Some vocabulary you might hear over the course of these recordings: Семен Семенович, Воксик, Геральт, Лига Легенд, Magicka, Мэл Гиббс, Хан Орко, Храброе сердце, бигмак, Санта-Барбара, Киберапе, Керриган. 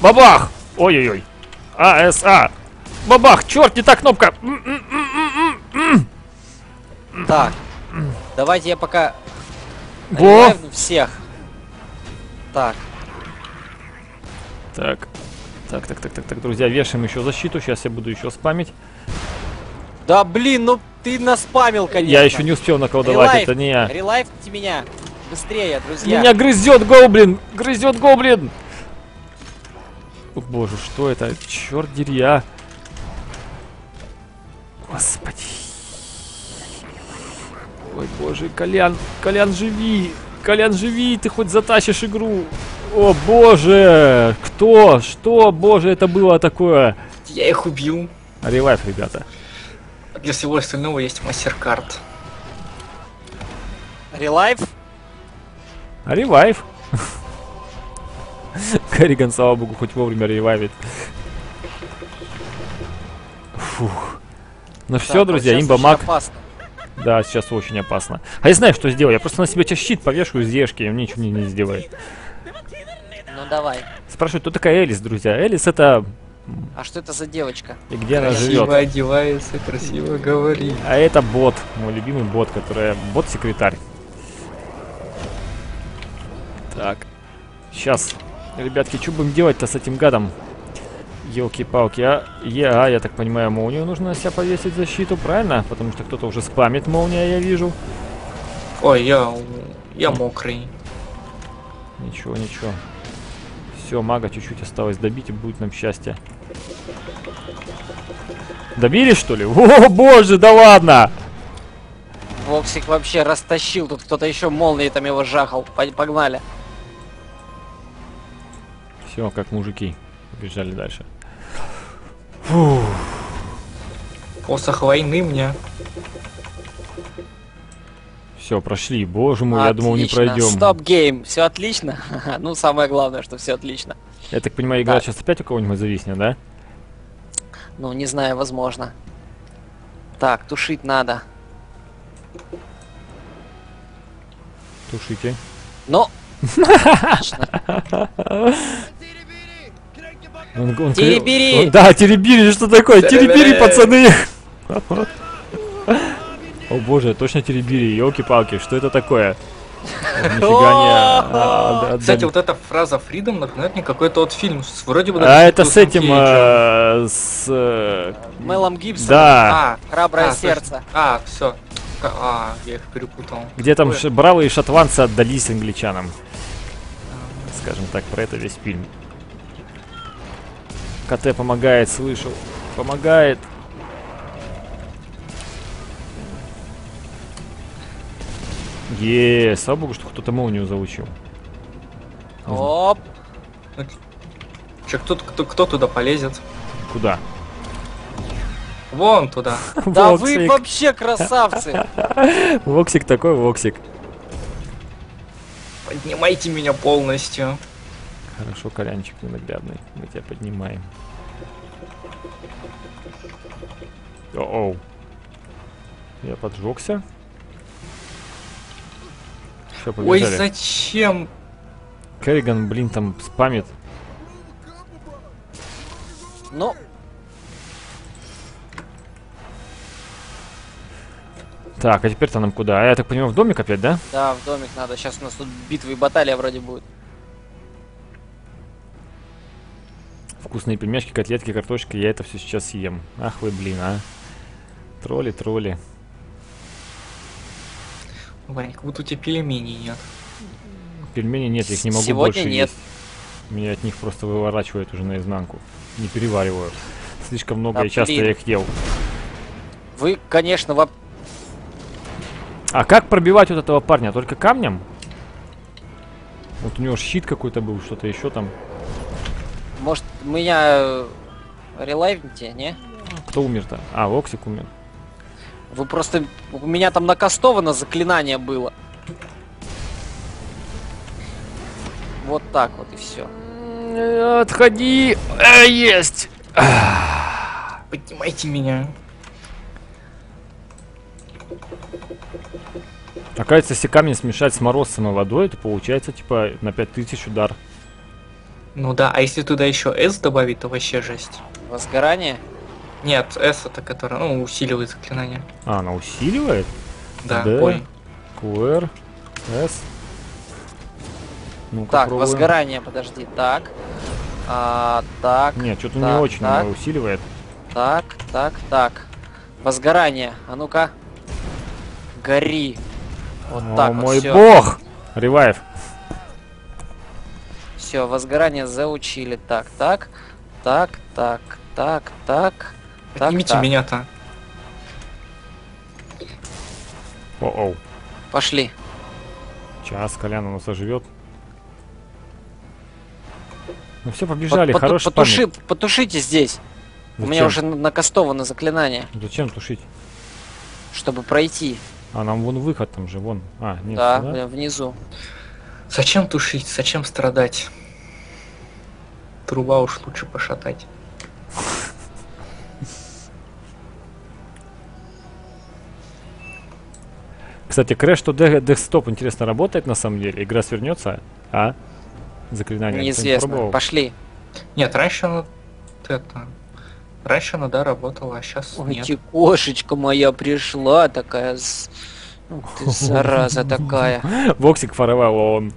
Бабах! Ой-ой-ой. АСА. Бабах! Черт, не та кнопка! Так. Давайте я пока... ревайвну всех. Так. Так. Так, друзья, вешаем еще защиту. Сейчас я буду еще спамить. Да, блин, ну ты наспамил, конечно. Я еще не успел на кого давать, это не я. Релайфьте меня. Быстрее, друзья. Меня грызет гоблин. Грызет гоблин. О, боже, что это? Черт дери, а. Господи. Ой, боже, Колян. Колян, живи. Колян, живи, ты хоть затащишь игру. О, боже. Кто? Что, боже, это было такое? Я их убью. Релайф, ребята. Для всего остального есть мастер-карт. Релайв? Ревайв. Керриган, слава богу, хоть вовремя ревайвит. Фух. Ну все, друзья, имба-маг. Да, сейчас очень опасно. А я знаю, что сделаю. Я просто на себя сейчас щит повешу из ешки, и мне ничего не сделает. Ну давай. Спрашивают, кто такая Элис, друзья? Элис это... А что это за девочка? И где она живет? Красиво одевается, красиво говорит. А это бот, мой любимый бот, который... Бот-секретарь. Так. Сейчас, ребятки, что будем делать-то с этим гадом? Елки-палки, я так понимаю, молнию нужно на себя повесить защиту, правильно? Потому что кто-то уже спамит молния, я вижу. Ой, я мокрый. Ничего, ничего. Все, мага чуть-чуть осталось добить, и будет нам счастье. Добили, что ли? О, боже, да ладно! Воксик вообще растащил, тут кто-то еще молнией там его жахал. Погнали. Все, как мужики. Побежали дальше. Фух. Посох войны мне. Все, прошли. Боже мой, отлично. Я думал, не пройдем. Стоп гейм. Все отлично. Ну, самое главное, что все отлично. Я так понимаю, игра сейчас опять у кого-нибудь зависнет, да? Ну, не знаю, возможно. Так, тушить надо. Тушите. Но! Теребери! Да, теребери, что такое? Теребери, пацаны! О боже, точно теребили, елки-палки, что это такое? Нифига не... Кстати, вот эта фраза Freedom напоминает мне какой-то вот фильм, вроде бы... А это с этим... с... Мэлом Гиббсом? Да. Храброе сердце. А, все. А, я их перепутал. Где там бравые шотландцы отдались англичанам. Скажем так, про это весь фильм. КТ помогает, слышал. Помогает. Еее, слава богу, что кто-то молнию заучил. Оп! Че, кто туда полезет? Куда? Вон туда. Да вы вообще красавцы! Воксик такой, Воксик. Поднимайте меня полностью. Хорошо, Колянчик ненаглядный. Мы тебя поднимаем. О-оу. Я поджегся. Побежали. Ой, зачем? Керриган, блин, там спамит. Ну. Так, а теперь-то нам куда? А я так понимаю, в домик опять, да? Да, в домик надо. Сейчас у нас тут битвы и баталия вроде будет. Вкусные пельмешки, котлетки, картошки. Я это все сейчас съем. Ах вы, блин, а. Тролли, тролли. Вань, как будто у тебя пельменей нет. Пельменей нет, я их не могу больше есть. Меня от них просто выворачивают уже наизнанку. Не перевариваю. Слишком много и часто я их ел. Вы, конечно, А как пробивать вот этого парня? Только камнем? Вот у него щит какой-то был, что-то еще там. Может, меня релайвните, не? Кто умер-то? А, Воксик умер. Вы просто... У меня там накастовано заклинание было. Вот так вот и все. Отходи! Есть! Поднимайте меня. Оказывается, если камни смешать с морозцем и водой, то получается, типа, на 5000 удар. Ну да, а если туда еще S добавить, то вообще жесть. Возгорание? Нет, S это которая, ну, усиливает заклинание. А, она усиливает? Да, Q, QR, S. Ну, так, попробуем. Возгорание, подожди, так. Так. Нет, что-то не очень так, усиливает. Так. Возгорание, а ну-ка. Гори. Вот О, так мой вот, бог! Ревайв. Все, возгорание заучили. Так. Отнимите меня-то. О-оу. Пошли. Сейчас Колян у нас оживет. Ну все, побежали, хороший память. Потушите здесь. Зачем? У меня уже накастовано заклинание. Зачем тушить? Чтобы пройти. А нам вон выход там же, вон. А, нет, да, сюда? Внизу. Зачем тушить? Зачем страдать? Труба уж лучше пошатать. Кстати, Crash to Desktop, интересно, работает на самом деле? Игра свернется, а? Заклинание. Неизвестно. Пошли. Нет, раньше она... Раньше она, да, работала, а сейчас нет. Ой, кошечка моя пришла, такая... Ну, ты зараза такая. Воксик форовал он.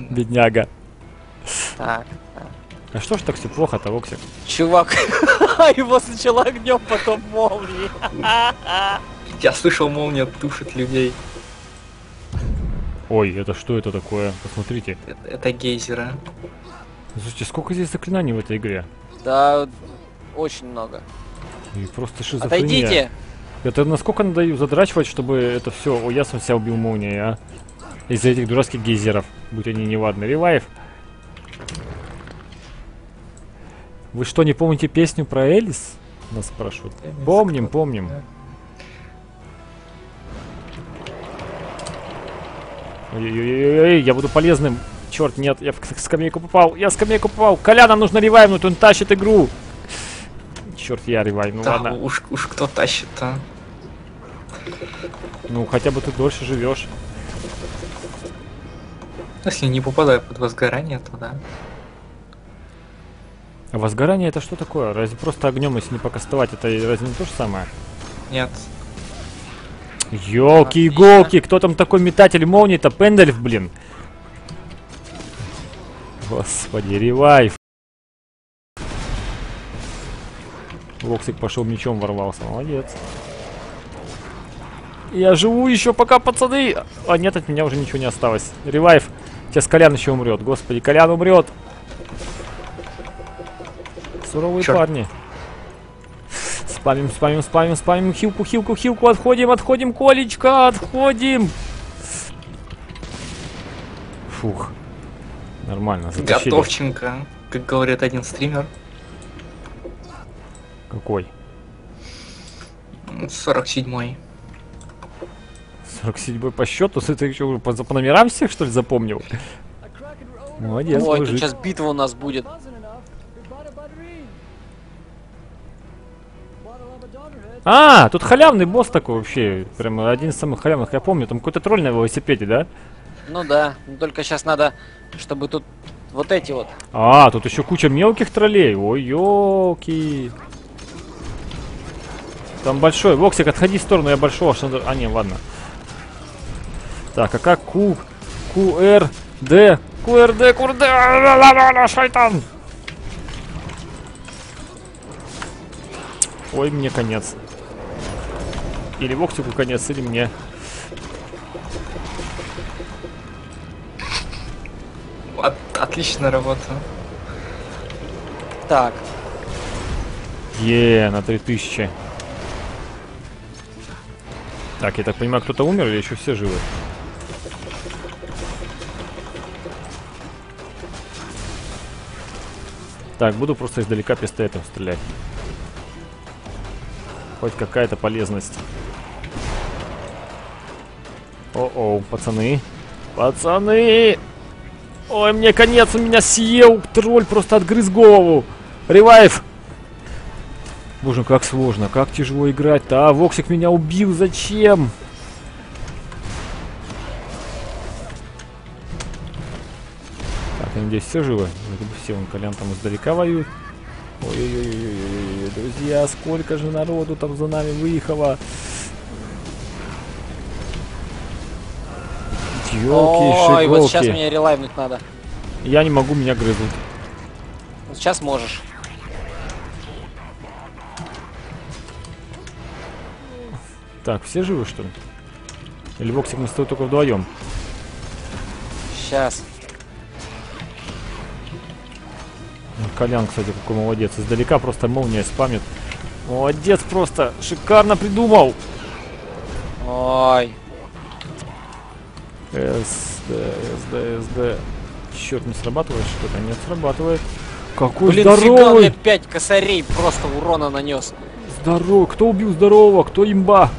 Бедняга. Так. А что ж так все плохо-то, Воксик? Чувак, его сначала огнем, потом молнией. Я слышал, молния тушит людей. Ой, это что это такое? Посмотрите. Это гейзеры. Слушайте, сколько здесь заклинаний в этой игре? Да, очень много. И просто шизофрения. Отойдите! Это насколько надо задрачивать, чтобы это все. О, я сам себя убил молнией, а? Из-за этих дурацких гейзеров. Будь они неладны. Ревайв. Вы что, не помните песню про Элис? Нас спрашивают. Помним, помним. Ой-ой-ой-ой, я буду полезным. Черт, нет, я в скамейку попал. Я в скамейку попал. Коля, нам нужно ревайвнуть, он тащит игру. Черт, я ревайвну, да, ладно. Уж кто тащит-то? Ну, хотя бы ты дольше живешь. Если не попадаю под возгорание, то да. А возгорание это что такое? Разве просто огнем, если не покастовать, это разве не то же самое? Нет. Ёлки-иголки, кто там такой метатель молнии-то? Пендельф, блин. Господи, ревайв. Воксик пошел мечом, ворвался. Молодец. Я живу еще пока, пацаны. А нет, от меня уже ничего не осталось. Ревайв. Сейчас Колян еще умрет. Господи, Колян умрет. Суровые Черт. Парни. Спамим. Хилку. Отходим. Колечка, отходим. Фух. Нормально. Затащили. Готовченко, как говорит один стример. Какой? 47-й. 47-й по счету? Ты что, по номерам всех, что ли, запомнил? Молодец, ой, мужик. Тут сейчас битва у нас будет. А, тут халявный босс такой вообще. Прям один из самых халявных, я помню. Там какой-то тролль на велосипеде, да? Ну да, только сейчас надо, чтобы тут вот эти вот. А, тут еще куча мелких троллей. Ой, ёлки. Там большой. Воксик, отходи в сторону, я большого. А, не, ладно. Так, а как Q, QR, D, QRD, QRD, шайтан. Ой, мне конец. Или Воксику конец, или мне. Отличная работа. Так. Е, на 3000. Так, я так понимаю, кто-то умер или еще все живы? Так, буду просто издалека пистолетом стрелять. Хоть какая-то полезность. О-о, пацаны. Пацаны! Ой, мне конец, он меня съел. Тролль просто отгрыз голову. Ревайв. Боже, как сложно, как тяжело играть-то. А, Воксик меня убил, зачем? Так, я надеюсь, все живы. Все, вон Колян там издалека воюет. Ой-ой-ой, друзья, сколько же народу там за нами выехало. Ёлки-шиголки. Ой, вот сейчас меня релайвнуть надо. Я не могу, меня грызут. Сейчас можешь. Так, все живы, что ли? Или боксик мы с тобой только вдвоем? Сейчас. Колян, кстати, какой молодец. Издалека просто молния спамит. Молодец просто. Шикарно придумал. Ой. СД. Черт, не срабатывает что-то? Нет, срабатывает. Какой здоровый! Блин, 5 косарей просто урона нанес. Здорово. Кто убил здорового? Кто имба?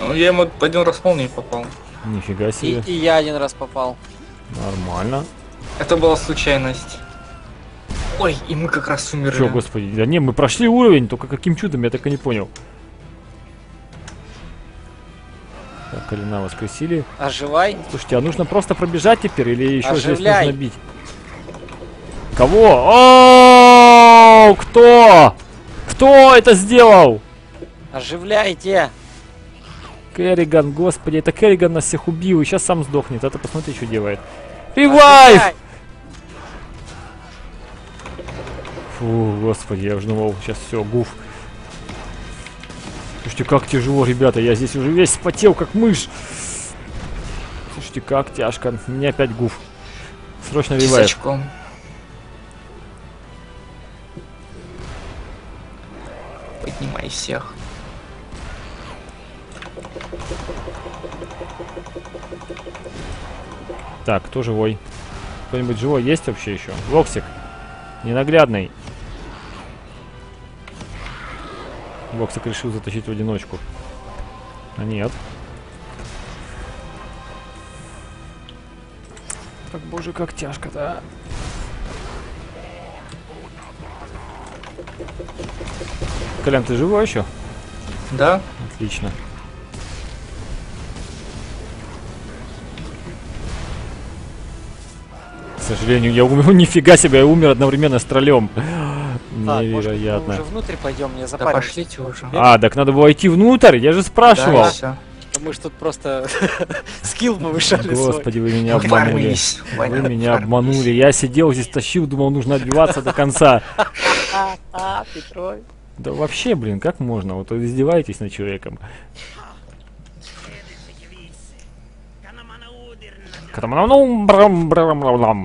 Ну, я ему один раз молнией попал. Нифига себе. И я один раз попал. Нормально. Это была случайность. Ой, и мы как раз умерли. Чё, господи, да не, мы прошли уровень, только каким чудом, я так и не понял. Так, Алина воскресили. Оживай. Слушайте, а нужно просто пробежать теперь или еще здесь нужно бить? Кого? О-о-о-о! Кто? Кто это сделал? Оживляйте! Керриган, господи, это Керриган нас всех убил и сейчас сам сдохнет. Это посмотри, что делает. Ревайв! Фу, господи, я уже думал, сейчас все, гуф. Слушайте, как тяжело, ребята, я здесь уже весь спотел, как мышь. Слушайте, как тяжко, у меня опять гуф. Срочно ревайв. Писачком. Поднимай всех. Так, кто живой? Кто-нибудь живой есть вообще еще? Воксик. Ненаглядный. Воксик решил затащить в одиночку. А нет. Так, боже, как тяжко-то. Колян, ты живой еще? Да. Отлично. К сожалению, я умер. Нифига себе, я умер одновременно с троллем. Невероятно. Уже внутрь пойдем, мне запарились. Да пошлите уже. А, так надо было идти внутрь, я же спрашивал. Да, мы же тут просто скилл повышали. Господи, вы меня обманули. Вы меня обманули. Я сидел здесь, тащил, думал, нужно отбиваться до конца. Да вообще, блин, как можно? Вот вы издеваетесь над человеком.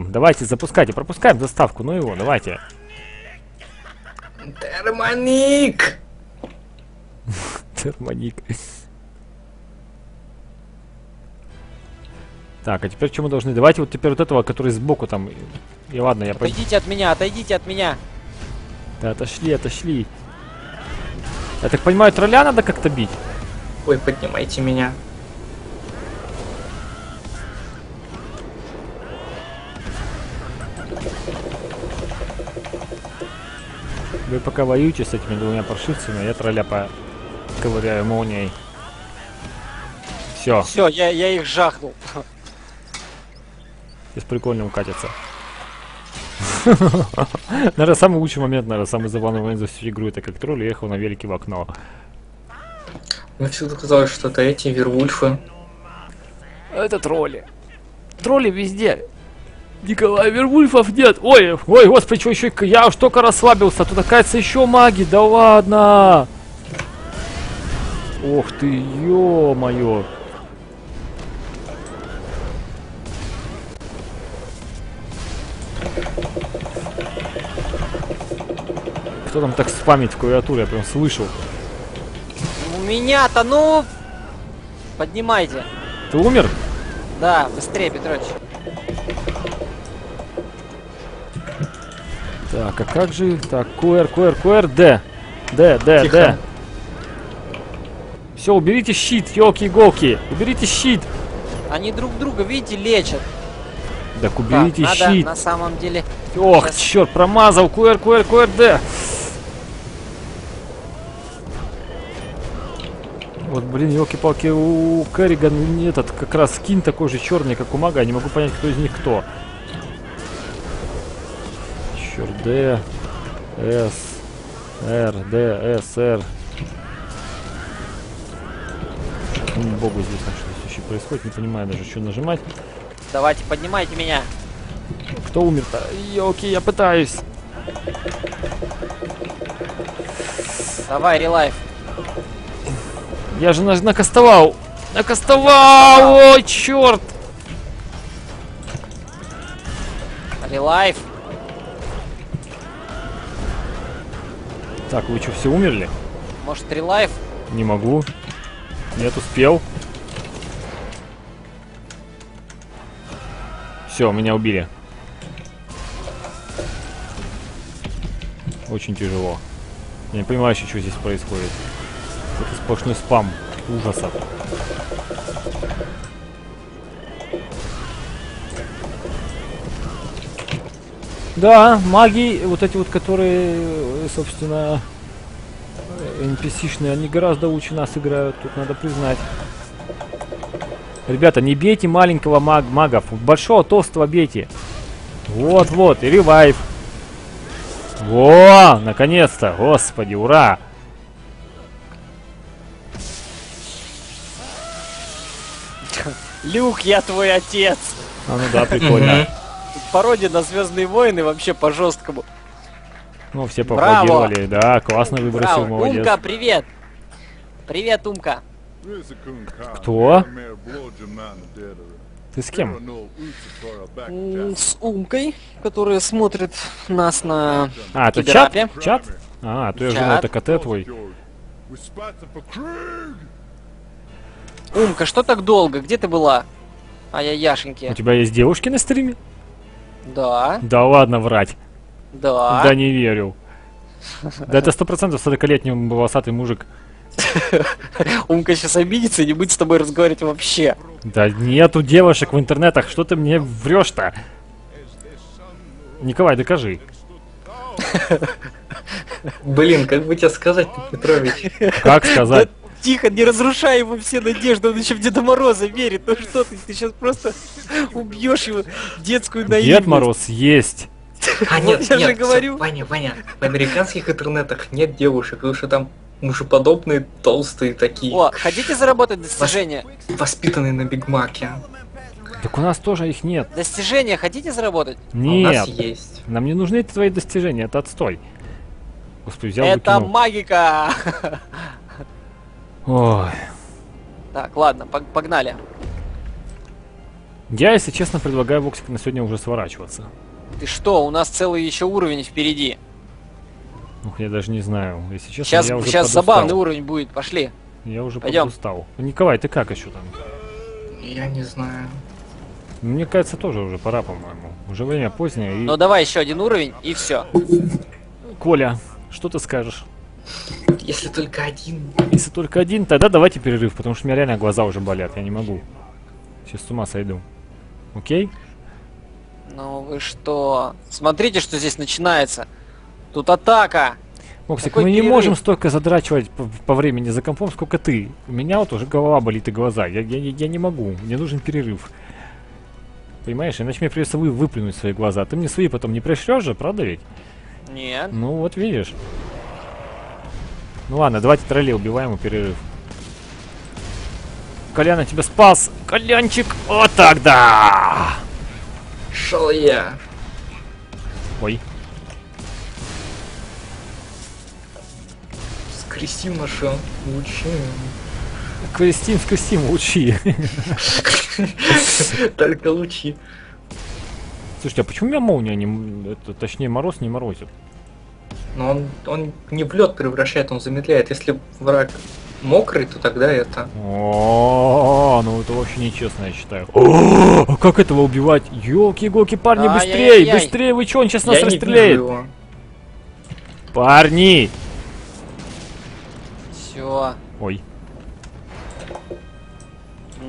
Давайте, запускайте, пропускаем заставку, ну его, давайте. Термоник! Термоник. Так, а теперь что мы должны? Давайте вот теперь вот этого, который сбоку там. И ладно, я пойду. Отойдите от меня, отойдите от меня! Да, отошли, отошли. Я так понимаю, тролля надо как-то бить? Ой, поднимайте меня. Вы пока воюете с этими двумя паршивцами, я тролля поковыряю молнией. Все. Все, я их жахнул. Здесь прикольно укатится. Наверное, самый лучший момент, наверное, самый забавный момент за всю игру, это как тролль ехал на велике в окно. Мне всегда казалось, что это эти вервульфы. Это тролли. Тролли везде. Николай, вервульфов нет. Ой, ой, господи, что еще? Я уж только расслабился. Тут, оказывается, еще маги. Да ладно. Ох ты, ё-моё. Кто там так спамит в клавиатуре? Я прям слышал. У меня-то, ну... Поднимайте. Ты умер? Да, быстрее, Петрович. Так, а как же... Так, QR, Д. Все, уберите щит, ёлки-иголки. Уберите щит. Они друг друга, видите, лечат. Так, уберите так, щит. Надо, на самом деле... Ох, сейчас... черт, промазал. QR, Д. Вот, блин, ёлки-палки, у Керригана этот как раз скин такой же черный, как у мага. Я не могу понять, кто из них кто. черт. Д, С, Р, Д, С, Р. Богу здесь что-то еще происходит, не понимаю даже, что нажимать. Давайте, поднимайте меня. Кто умер-то? Окей, я пытаюсь. Давай, релайф. Я же накастовал. Накастовал! Ой, черт! Релайф. Так, вы что, все умерли? Может, релайф? Не могу. Нет, успел. Все, меня убили. Очень тяжело. Я не понимаю еще, что здесь происходит. Это сплошной спам ужасов. Да, маги, вот эти вот, которые, собственно, NPC-шные, они гораздо лучше нас играют, тут надо признать. Ребята, не бейте маленького магов, большого толстого бейте. Вот-вот, и ревайв. Во, наконец-то, господи, ура! Люк, я твой отец! А, ну да, прикольно. Пародия на «Звездные войны» вообще по-жесткому. Ну, все поаплодировали, да, классно выбросил, молодец. Умка, привет! Привет, Умка! Кто? Ты с кем? С Умкой, которая смотрит нас на Киберапе. Это чат? А, то я же это КТ твой. Умка, что так долго? Где ты была? Ай-яй-яшеньки. У тебя есть девушки на стриме? Да. Да ладно врать. Да. Да не верю. Да это 100% 40-летний волосатый мужик. Умка сейчас обидится и не будет с тобой разговаривать вообще. Да нету девушек в интернетах, что ты мне врешь-то? Николай, докажи. Блин, как бы тебе сказать-то, Петрович? Как сказать? Тихо, не разрушай ему все надежды, он еще в Деда Мороза верит. Ну что ты сейчас просто убьешь его детскую наивность. Дед Мороз есть. А нет, я же говорю. Ваня, Ваня, в американских интернетах нет девушек, потому что там мужеподобные, толстые такие. О, хотите заработать достижения? Воспитанные на бигмаке. Так у нас тоже их нет. Достижения хотите заработать? Нет. А у нас есть. Нам не нужны твои достижения, это отстой. Господи, взял, это Magicka. Ой. Так, ладно, погнали. Я, если честно, предлагаю Воксик на сегодня уже сворачиваться. Ты что, у нас целый еще уровень впереди. Ух, я даже не знаю, если честно, сейчас, я уже сейчас забавный уровень будет, пошли. Я уже подустал. Николай, ты как еще там? Я не знаю. Мне кажется, тоже уже пора, по-моему. Уже время позднее. И... Ну давай еще один уровень и все. Коля, что ты скажешь? Если только один. Если только один, тогда давайте перерыв, потому что у меня реально глаза уже болят, я не могу. Сейчас с ума сойду. Окей? Ну вы что? Смотрите, что здесь начинается. Тут атака! Моксик, мы не можем столько задрачивать по времени за компом, сколько ты. У меня вот уже голова болит и глаза. Я не могу. Мне нужен перерыв. Понимаешь? Иначе мне придется выплюнуть свои глаза. Ты мне свои потом не пришлешь же, правда ведь? Нет. Ну вот видишь. Ну ладно, давайте троллей убиваем и перерыв. Колян, я тебя спас! Колянчик! Вот так, да! Шел я. Ой. Кристин нашел лучи. Кристин, Кристин, лучи. Только лучи. Слушайте, а почему меня молния не... Точнее, мороз не морозит? Но он не в лед превращает, он замедляет. Если враг мокрый, то тогда это... О, ну это вообще нечестно, я считаю. О, как этого убивать? Ёлки-гоки, парни, быстрее! Быстрее, вы чё, он сейчас нас расстреляет! Парни! Ой.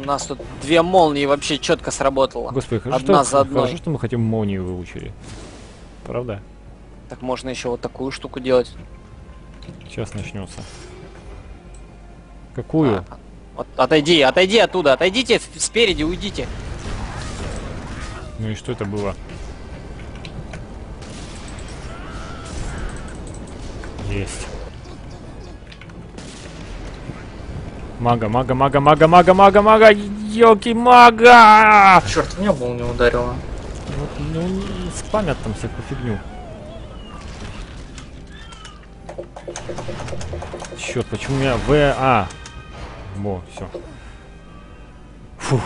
У нас тут две молнии вообще четко сработало. Господи, хорошо, одна за одной. Хорошо, что мы хотим молнию выучили. Правда? Так можно еще вот такую штуку делать. Сейчас начнется. Какую? Вот, отойди, отойди оттуда, отойдите спереди, уйдите. Ну и что это было? есть. Мага, мага, мага, мага, мага, мага, мага, ёлки, мага! Черт, меня был не ударило. Ну, спамят там всякую фигню. Черт, почему у меня В... А! Во, все. Фух.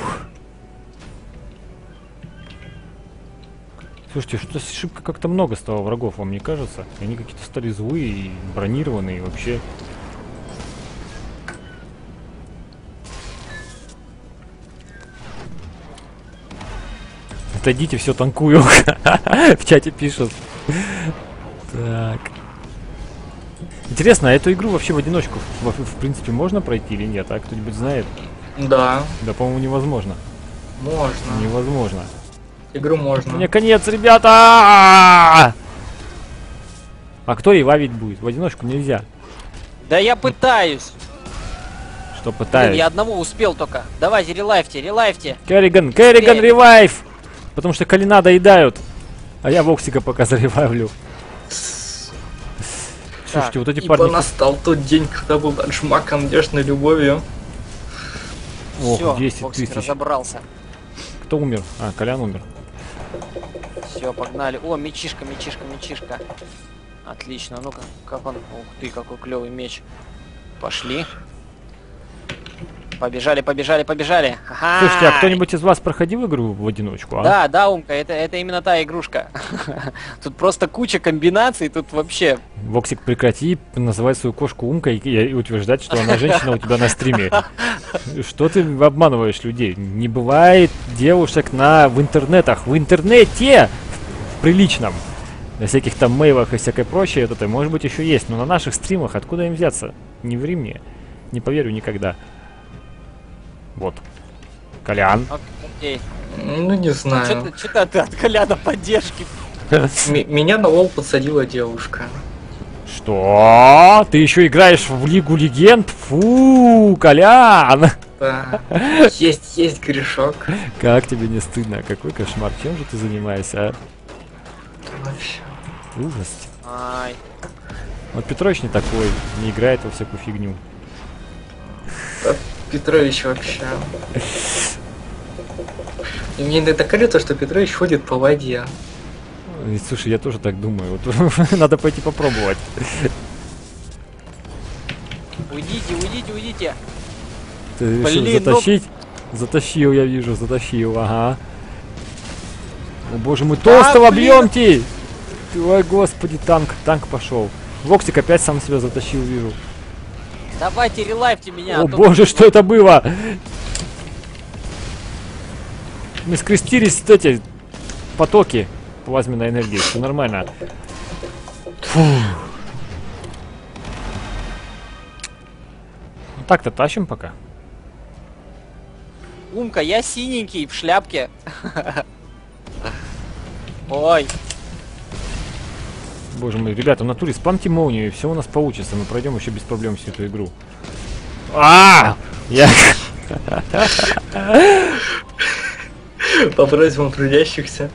Слушайте, что-то шибко как-то много стало врагов, вам не кажется? Они какие-то стали злые и бронированные, и вообще... Отойдите, все танкую. В чате пишут. Так. Интересно, а эту игру вообще в одиночку, в принципе, можно пройти или нет? А кто-нибудь знает? Да. Да, по-моему, невозможно. Можно. Невозможно. Игру можно. Мне конец, ребята! А кто и ловить будет? В одиночку нельзя. Да я пытаюсь. Что пытаюсь? Блин, я одного успел только. Давайте, релайфьте, релайфьте. Керриган, Керриган, релайф! Потому что колена доедают. А я Воксика пока зареваю. Слушайте, вот эти парни... настал тот день, когда был отжмак надежной любовью. Ох, 10 тысяч. Разобрался. Кто умер? А, Колян умер. Все, погнали. О, мечишка, мечишка, мечишка. Отлично. Ну-ка, как он... Ух ты, какой клевый меч. Пошли. Побежали, побежали, побежали. Ха-ха! Слушайте, а кто-нибудь из вас проходил игру в одиночку? А? Да, да, Умка, это именно та игрушка. Тут просто куча комбинаций, тут вообще... Воксик, прекрати называть свою кошку Умкой и утверждать, что она женщина у тебя на стриме. Что ты обманываешь людей? Не бывает девушек в интернетах. В интернете! В приличном. На всяких там мейлах и всякой прочее, это может быть еще есть. Но на наших стримах откуда им взяться? Не ври мне. Не поверю никогда. Вот. Колян. Окей. Ну не знаю. Ну, что-то ты от Коляна поддержки. Меня на лол подсадила девушка. Что? Ты еще играешь в Лигу Легенд? Фу, Колян! Да. Есть, есть грешок. Как тебе не стыдно? Какой кошмар. Чем же ты занимаешься, а? Ужас. Ай. Вот Петрович не такой, не играет во всякую фигню. Петрович вообще. И мне иногда кажется, что Петрович ходит по воде. И, слушай, я тоже так думаю. Вот, надо пойти попробовать. Уйдите, уйдите, уйдите. Ты решил затащить? Ну... Затащил, я вижу, затащил, ага. О, боже мой, толстого бьемте! Ой, господи, танк, танк пошел. Воксик опять сам себя затащил, вижу. Давайте, релайфьте меня. О, а боже, что это было? Мы скрестились, эти потоки плазменной энергии. Все нормально. Фу. Ну, так-то тащим пока. Умка, я синенький в шляпке. Ой. Боже мой, ребята, в натуре спамьте молнию, и все у нас получится. Мы пройдем еще без проблем всю эту игру. А! Я... По просьбам трудящихся.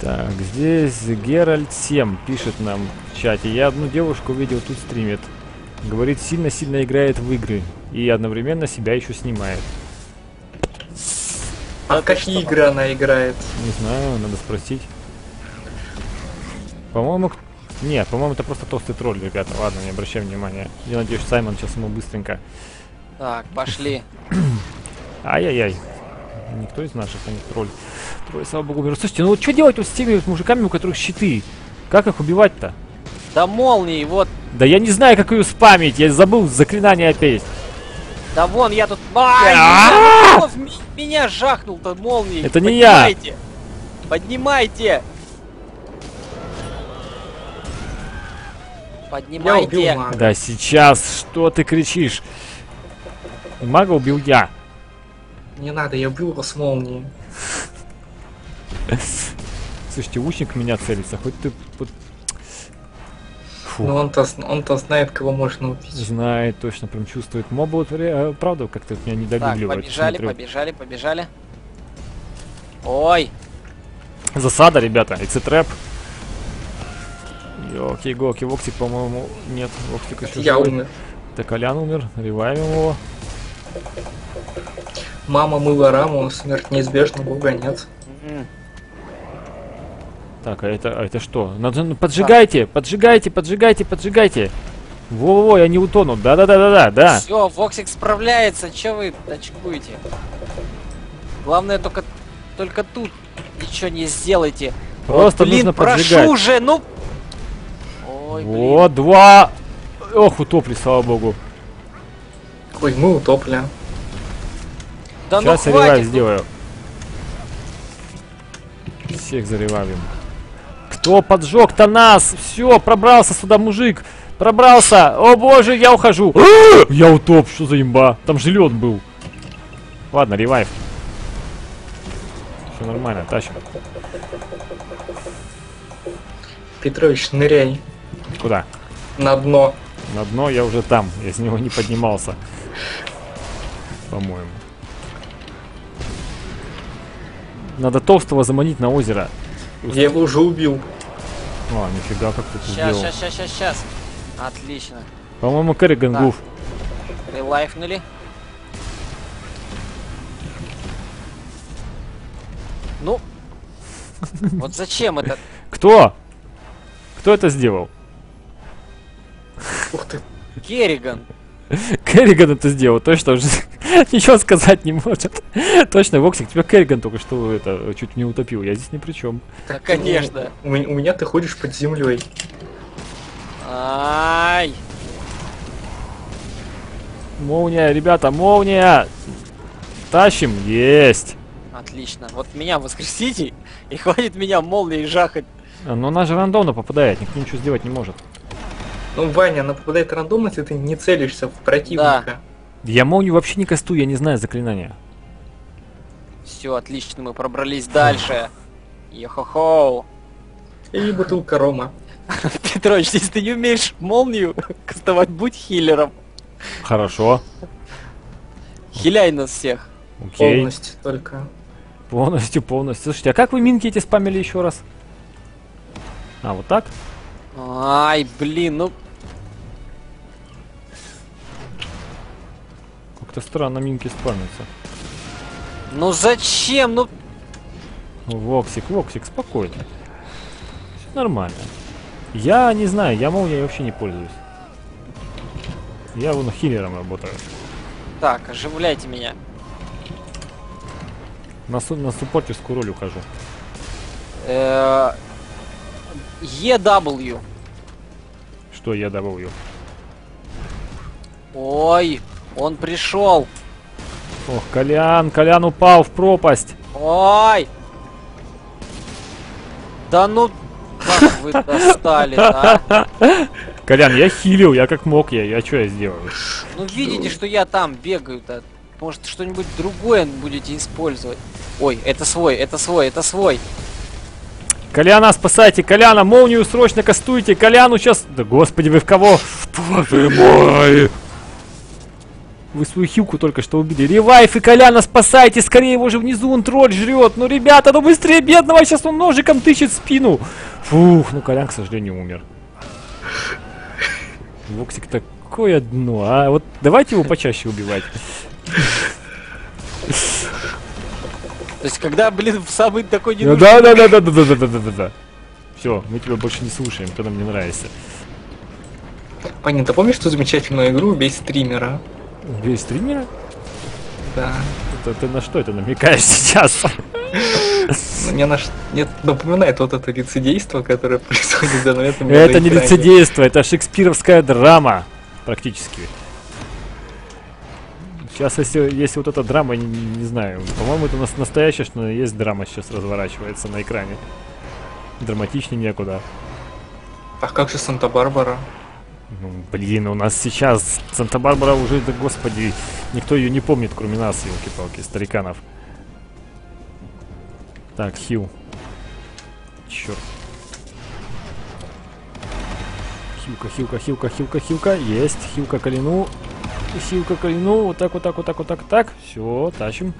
Так, здесь Геральт 7 пишет нам в чате. Я одну девушку видел, тут стримит. Говорит, сильно-сильно играет в игры. И одновременно себя еще снимает. А какие игры она играет? Не знаю, надо спросить. По-моему... Нет, по-моему, это просто толстый тролль, ребята. Ладно, не обращай внимания. Я надеюсь, Саймон сейчас ему быстренько... Так, пошли. Ай-яй-яй. Никто из наших, а не тролль. Тролль, слава богу, умер. Слушайте, ну вот что делать вот с теми вот мужиками, у которых щиты? Как их убивать-то? Да молнии, вот. Да я не знаю, как ее спамить. Я забыл заклинание опять. Да вон, я тут... Меня жахнул-то молнией. Это не я. Поднимайте. Поднимайте. Да сейчас, что ты кричишь? Мага убил я. Не надо, я убил его с молнией. Слушайте, лучник меня целится, хоть ты... Ну он-то знает, кого можно убить. Знает, точно, прям чувствует мобу. Правда, как-то меня не догугливает. Побежали, смотрю. Побежали, побежали. Ой! Засада, ребята, it's a trap. Окей, го, окей, Воксик, по-моему, нет. Воксик еще я живой. Умер. Так, Колян умер, ревайвим его. Мама мыла раму, смерть неизбежна, бога нет. Так, а это что? Надо, поджигайте, поджигайте. Во-во-во, я не утону. Да. Все, Воксик справляется, че вы очкуете? Главное, только тут ничего не сделайте. Просто вот, блин, нужно поджигать. Прошу же, ну. Ой, блин. Вот, два. Ох, утопли, слава богу. Ой, мы утопли. Да сейчас ну, я ревайв сделаю. Всех заревавим. Кто поджег-то нас? Все, пробрался сюда мужик. Пробрался. О боже, я ухожу. Я утоп, что за имба? Там же лед был. Ладно, ревайв. Все нормально, тащим. Петрович, ныряй. Куда? На дно. На дно я уже там. Я с него не поднимался. По-моему. Надо толстого заманить на озеро. Я его уже убил. А, нифига, как ты это сделал. Сейчас. Отлично. По-моему, Керриган гуф. Релайфнули. Ну. Вот зачем это? Кто? Кто это сделал? Ух ты. Керриган. Керриган это сделал, точно уже ничего сказать не может. Точно, Воксик, тебя Керриган только что это чуть не утопил, я здесь ни при чем. Да, конечно. У меня ты ходишь под землей. Ай! Молния, ребята, молния! Тащим, есть! Отлично, вот меня воскресите, и хватит меня молнией жахать. Но она же рандомно попадает, никто ничего сделать не может. Ну, Ваня, она попадает рандомно, если ты не целишься в противника. Да. Я молнию вообще не кастую, я не знаю заклинания. Все, отлично, мы пробрались дальше. Йо-хо-хоу. И бутылка рома. Петрович, если ты не умеешь молнию кастовать, будь хиллером. Хорошо. Хиляй нас всех. Окей. Полностью только. Полностью. Слушайте, а как вы минки эти спамили еще раз? А, вот так? Ай, блин, ну... Как-то странно минки спамятся. Ну зачем, ну... Воксик, спокойно. Все нормально. Я не знаю, я молнией вообще не пользуюсь. Я вон хиллером работаю. Так, оживляйте меня. На суппортерскую роль ухожу. EW. Что EW? Ой, он пришел. Ох, Колян упал в пропасть. Ой. Да ну, как вы достали, да? Колян, я хилил, я как мог, я что я сделал? Ну видите, что я там бегаю-то. Может, что-нибудь другое будете использовать. Ой, это свой. Коляна, спасайте, Коляна, молнию срочно кастуйте, Коляну сейчас... Да господи, вы в кого? Боже мой! Вы свою хилку только что убили. Ревайф и Коляна, спасайте, скорее его же внизу, он тролль жрет. Ну, ребята, ну быстрее бедного, сейчас он ножиком тычет в спину. Фух, ну Колян, к сожалению, умер. Воксик такое дно, а? Вот давайте его почаще убивать. То есть, когда, блин, в самый такой не нужен... Да. Все, мы тебя больше не слушаем, ты нам не нравишься. Ваня, ты помнишь ту замечательную игру «Убей стримера»? «Убей стримера»? Да. Ты на что это намекаешь сейчас? Мне напоминает вот это лицедейство, которое происходит в данный момент. Это не лицедейство, это шекспировская драма, практически. Сейчас, если вот эта драма, не знаю, по-моему, это у нас настоящая, что есть драма сейчас разворачивается на экране. Драматичнее некуда. А как же Санта-Барбара? Ну, блин, у нас сейчас Санта-Барбара уже, да господи, никто ее не помнит, кроме нас, елки-палки, стариканов. Так, хил. Черт. Хилка. Есть, хилка Коляну. Вот так. Все, тащим.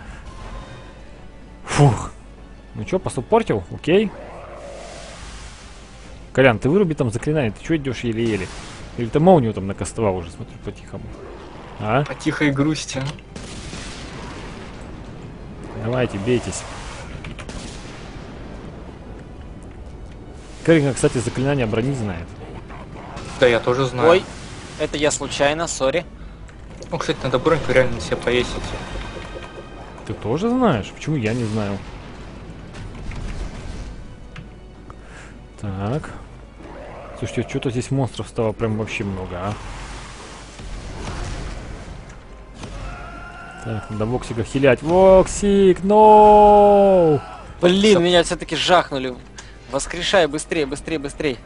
Фух. Ну чё, посуппортил? Окей. Колян, ты выруби там заклинание, ты чего идешь еле-еле? Или ты молнию там накастовал уже, смотрю, по-тихому. А? По тихой грусти. Давайте, бейтесь. Керриган, кстати, заклинание брони знает. Да, я тоже знаю. Ой, это я случайно, сори. Ну, кстати, надо броньку реально на себя повесить. Ты тоже знаешь? Почему я не знаю? Так. Слушайте, что-то здесь монстров стало прям вообще много, а? Так, надо Воксика хилять. Воксик, ноу! Блин, все. Меня все-таки жахнули. Воскрешай, быстрее, быстрее, быстрее.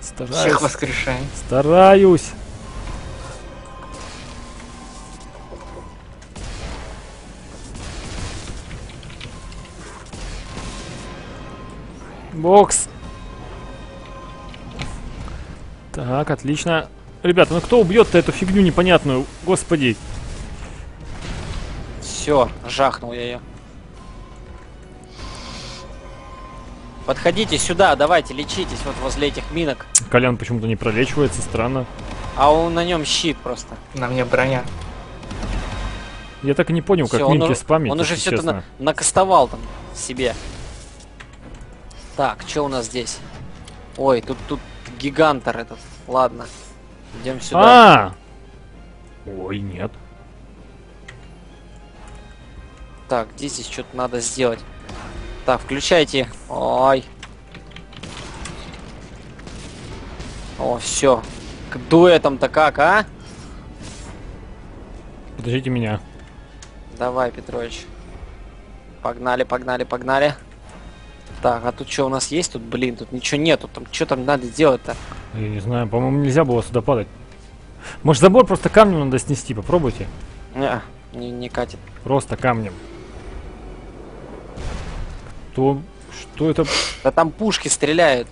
Стараюсь. Всех воскрешай. Стараюсь. Бокс. Так, отлично. Ребята, ну кто убьет-то эту фигню непонятную? Господи. Все, жахнул я ее. Подходите сюда, давайте, лечитесь вот возле этих минок. Колян почему-то не пролечивается, странно. А он на нем щит просто. На мне броня. Я так и не понял, всё, как минки спамить. Он уже все это накастовал там себе. Так, что у нас здесь? Ой, тут гигантор этот. Ладно. Идем сюда. Ой, нет. Так, где здесь что-то надо сделать? Так, включайте. Ой. О, все. К дуэтам-то как, а? Подождите меня. Давай, Петрович. Погнали, погнали, погнали. Так, а тут что у нас есть? Тут, блин, тут ничего нету. Там что там надо делать-то? Я не знаю, по-моему, нельзя было сюда падать. Может, забор просто камнем надо снести? Попробуйте. Не, не катит. Просто камнем. Что это? Да там пушки стреляют.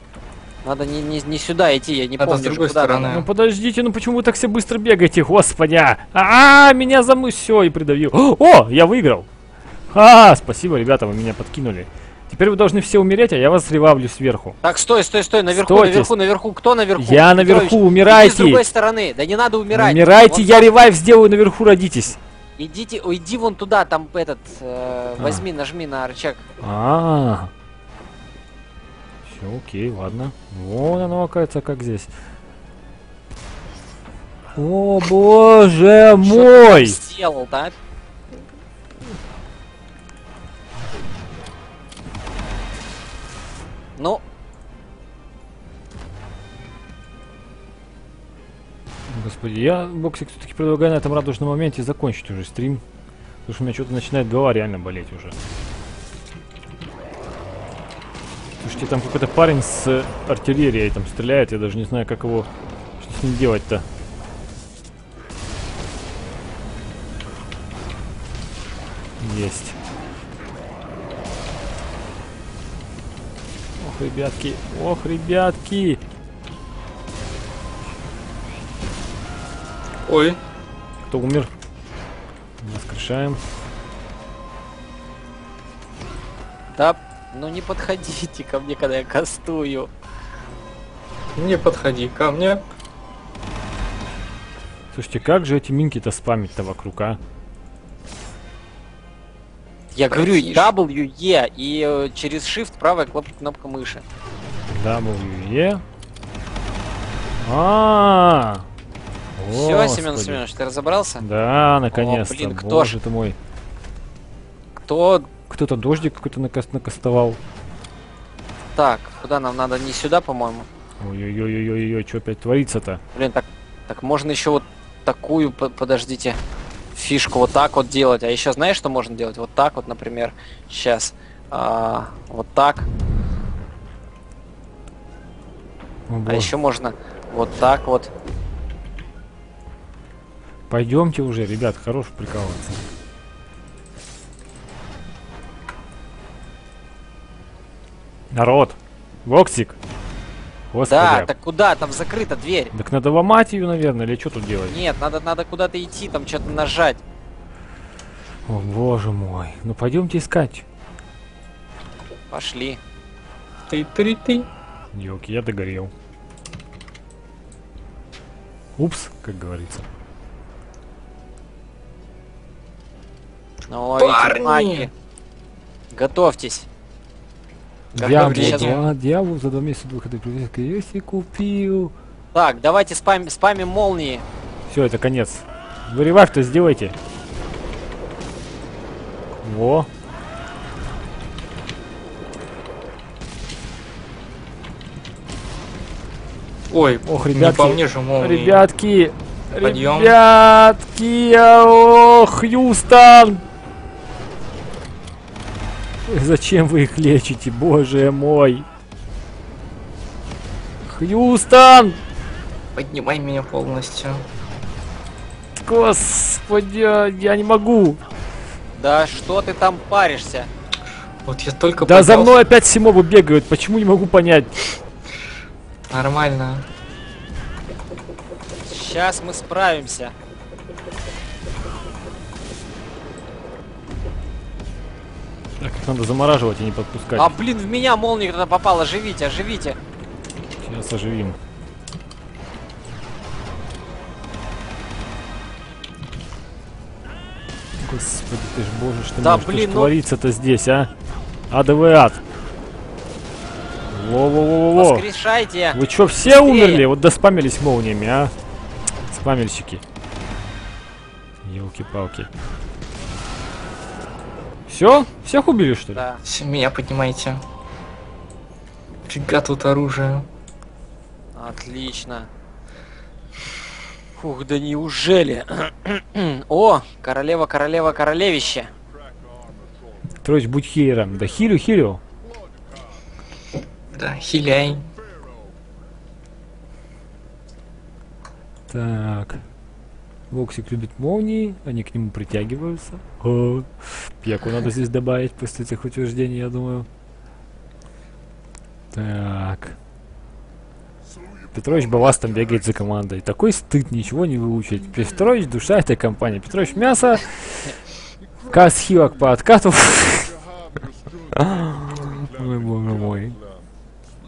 Надо не сюда идти, я не помню. С другой стороны. Ну подождите, ну почему вы так все быстро бегаете, господи? А-а-а, меня замысел и придавил. О, я выиграл. А, спасибо, ребята, вы меня подкинули. Теперь вы должны все умереть, а я вас ревавлю сверху. Так, стой, стой, стой, наверху, стойте. Наверху, наверху, кто наверху? Я наверху, умирайте. С другой стороны, да не надо умирать. Умирайте, я ревайв сделаю, наверху родитесь. Идите, уйди вон туда, там этот, возьми, нажми на рычаг. Все, окей, ладно. Вон оно, оказывается, как здесь. О, боже мой! Что ты сделал, да? Ну. Господи, я, Боксик, все-таки предлагаю на этом радужном моменте закончить уже стрим. Потому что у меня что-то начинает голова реально болеть уже. Слушайте, там какой-то парень с артиллерией там стреляет. Я даже не знаю, как его... Что с ним делать-то? Есть. Ох, ребятки. Ох, ребятки. Ой. Кто умер? Воскрешаем. Да, ну не подходите ко мне, когда я кастую. Не подходи ко мне. Слушайте, как же эти минки-то спамить-то вокруг, а? Я говорю, WE и через Shift правая кнопка мыши. WE. Все, Семен Семенович, ты разобрался? Да, наконец-то. Блин, кто же ты мой? Кто? Кто-то дождик какой-то накастовал. Так, куда нам надо? Не сюда, по-моему. Ой-ой-ой-ой-ой, что опять творится-то? Блин, так можно еще вот такую, подождите, фишку вот так вот делать. А еще знаешь, что можно делать? Вот так вот, например, сейчас. Вот так. А еще можно вот так вот. Пойдемте уже, ребят, хорош прикалываться. Народ, Воксик. Господи. Да, так куда? Там закрыта дверь. Так надо ломать ее, наверное, или что тут делать? Нет, надо куда-то идти, там что-то нажать. О, боже мой. Ну пойдемте искать. Пошли. Ты. Ёлки, я догорел. Упс, как говорится. Ой, парни! Маги. Готовьтесь. Дьявол за 2 месяца до выхода если купил. Так, давайте спамим молнии. Все, это конец. Вы ревайв-то сделайте. Во. Ой, ох, ребятки. Не по мне же молнии. Ребятки. Подъем. Ребятки. О, Хьюстон. Зачем вы их лечите, боже мой? Хьюстон! Поднимай меня полностью. Господи, я не могу. Да что ты там паришься? Вот я только... Да за мной опять Симобы бегают, почему не могу понять? Нормально. Сейчас мы справимся. Надо замораживать и не подпускать. А блин, в меня молния туда попала. Живите, оживите. Сейчас оживим. Господи, ты ж боже, что да, блин, ну... творится-то здесь, а? Адовый ад. Во-во-во-во-во. Воскрешайте. Вы что, все быстрее умерли? Вот доспамились молниями, а? Спамельщики. Елки-палки. Все? Всех убили, что ли? Да. Меня поднимайте. Фига тут оружие. Отлично. Фух, да неужели? О, королева, королева, королевище. Троич, будь хилером. Да хилю, хилю. Да, хиляй. Так. Воксик любит молнии, они к нему притягиваются. О, пьяку надо здесь добавить после этих утверждений, я думаю. Так. Петрович Балас там бегает за командой. Такой стыд, ничего не выучить. Петрович душа этой компании. Петрович мясо. Кас хилок по откату. Ой, боже мой.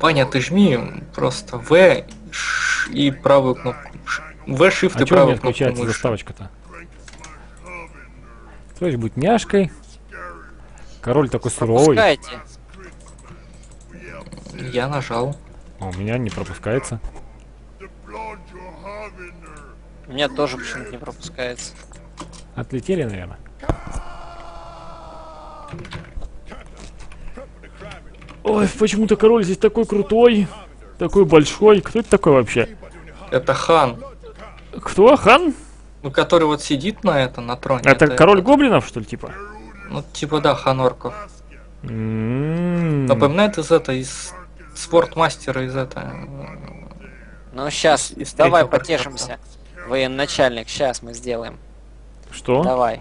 Ваня, ты жми просто В и правую кнопку. В шифт и правую кнопку. А чё у меня отключается заставочка-то? Товарищ будет няшкой. Король такой суровый. Пропускайте. Я нажал. А у меня не пропускается. У меня тоже почему-то не пропускается. Отлетели, наверное. Ой, почему-то король здесь такой крутой. Такой большой. Кто это такой вообще? Это хан. Кто? Хан? Ну, который вот сидит на этом, на троне. Это король гоблинов, что ли, типа? Ну, типа, да, Хан Орко. Напоминает из спортмастера, из этого. Ну, сейчас, давай потешимся, военачальник, сейчас мы сделаем. Что? Давай.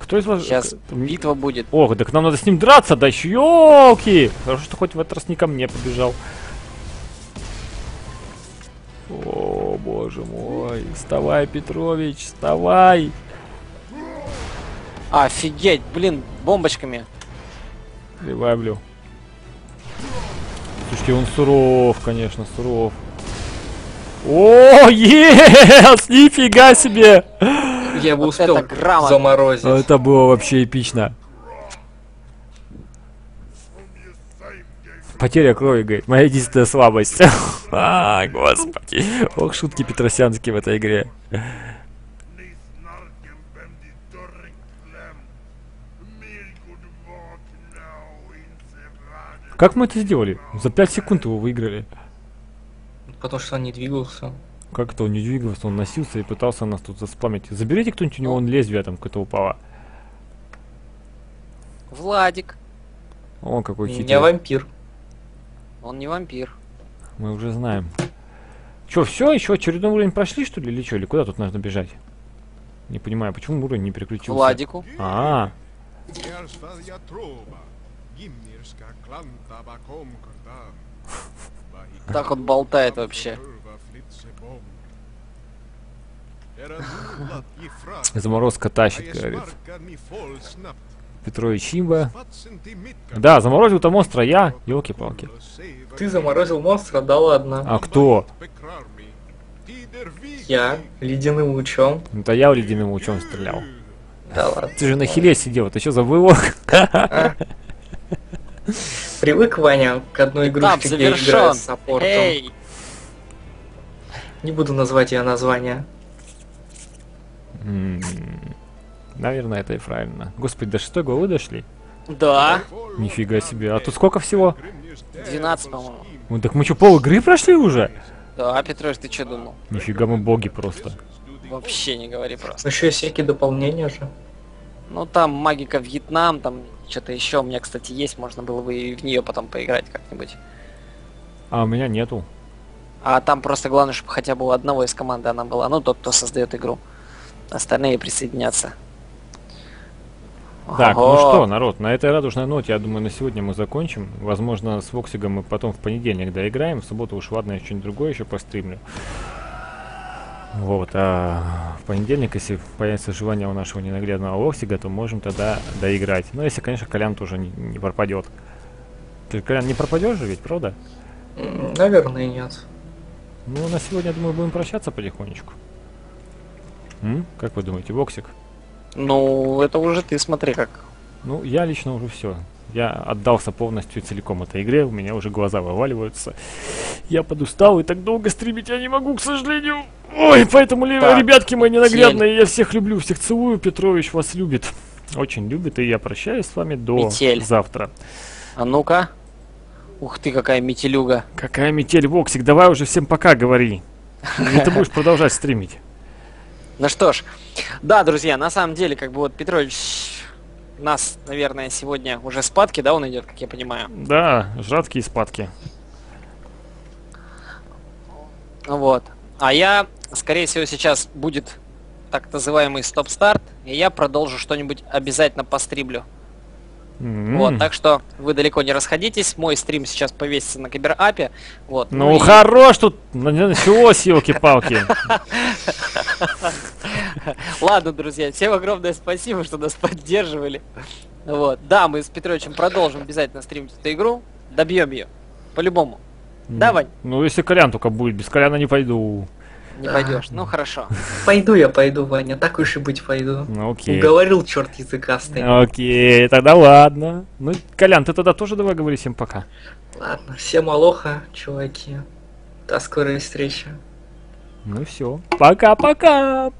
Кто из вас? Сейчас битва будет. Ох, так нам надо с ним драться, да еще елки! Хорошо, что хоть в этот раз не ко мне побежал. О, боже мой. Вставай, Петрович, вставай. Офигеть, блин, бомбочками. Ревайвлю. Слушайте, он суров, конечно, суров. О, ес! Нифига себе! Я бы успел заморозить. Это было вообще эпично. Потеря крови, говорит, моя единственная слабость. А, господи. Ох, шутки петросянские в этой игре. Как мы это сделали? За 5 секунд его выиграли. Потому что он не двигался. Как это он не двигался? Он носился и пытался нас тут заспамить. Заберите кто-нибудь у него, он лезвие там какое-то упало. Владик. О, какой хитрый. Я вампир. Он не вампир. Мы уже знаем. Че, все, еще очередной уровень прошли, что ли, или что? Или куда тут нужно бежать? Не понимаю, почему уровень не переключился. Владику. А. Так он болтает вообще. Заморозка тащит, говорит. Петрович Имба. Да, заморозил-то монстра я, елки-палки. Ты заморозил монстра, да ладно. А кто? Я ледяным лучом. Ну то я ледяным лучом стрелял. Да ладно. Ты же на хиле сидел, ты что забыл? Привык, Ваня, к одной игрушке, где играю с саппортом. Эй! Не буду назвать ее название. Наверное, это и правильно. Господи, до 6 главы дошли? Да. Нифига себе. А тут сколько всего? 12, по-моему. Ну так мы что, пол игры прошли уже? Да, Петрович, ты что думал? Нифига мы боги просто. Вообще не говори просто. Еще всякие дополнения же. Ну там Магика Вьетнам, там что-то еще. У меня, кстати, есть, можно было бы и в нее потом поиграть как-нибудь. А у меня нету. А там просто главное, чтобы хотя бы у одного из команды она была. Ну, тот, кто создает игру. Остальные присоединятся. Так, ну что, народ, на этой радужной ноте, я думаю, на сегодня мы закончим. Возможно, с Воксигом мы потом в понедельник доиграем. В субботу уж, ладно, я что-нибудь другое еще постримлю. Вот, а в понедельник, если появится желание у нашего ненаглядного Воксига, то можем тогда доиграть. Но если, конечно, Колян тоже не пропадет. Ты, Колян, не пропадешь же ведь, правда? Наверное, нет. Ну, на сегодня, я думаю, будем прощаться потихонечку. Как вы думаете, Воксик? Ну, это уже ты смотри как. Ну, я лично уже все. Я отдался полностью целиком этой игре, у меня уже глаза вываливаются. Я подустал и так долго стримить я не могу, к сожалению. Ой, поэтому, так, ребятки мои ненаглядные, метель. Я всех люблю, всех целую, Петрович вас любит. Очень любит, и я прощаюсь с вами до завтра. А ну-ка. Ух ты, какая метелюга. Какая метель, Воксик, давай уже всем пока говори. Ты будешь продолжать стримить. Ну что ж, да, друзья, на самом деле, как бы вот Петрович нас, наверное, сегодня уже спадки, да, он идет, как я понимаю? Да, жадкие спадки. Вот. А я, скорее всего, сейчас будет так называемый стоп-старт, и я продолжу что-нибудь обязательно постримлю. Вот, так что вы далеко не расходитесь, мой стрим сейчас повесится на Киберапе. Вот. Ну, ну и... хорош тут, началось, елки-палки. Ладно, друзья, всем огромное спасибо, что нас поддерживали. Вот, да, мы с Петровичем продолжим обязательно стримить эту игру, добьем ее, по-любому. Да, Вань? Ну, если Колян только будет, без Коляна не пойду. Не пойдешь, ну хорошо. Пойду я, Ваня, так уж и быть пойду. Окей. Уговорил черт языкастый. Окей, тогда ладно. Ну, Колян, ты тогда тоже давай говори всем пока. Ладно, всем алоха, чуваки. До скорой встречи. Ну все, пока-пока.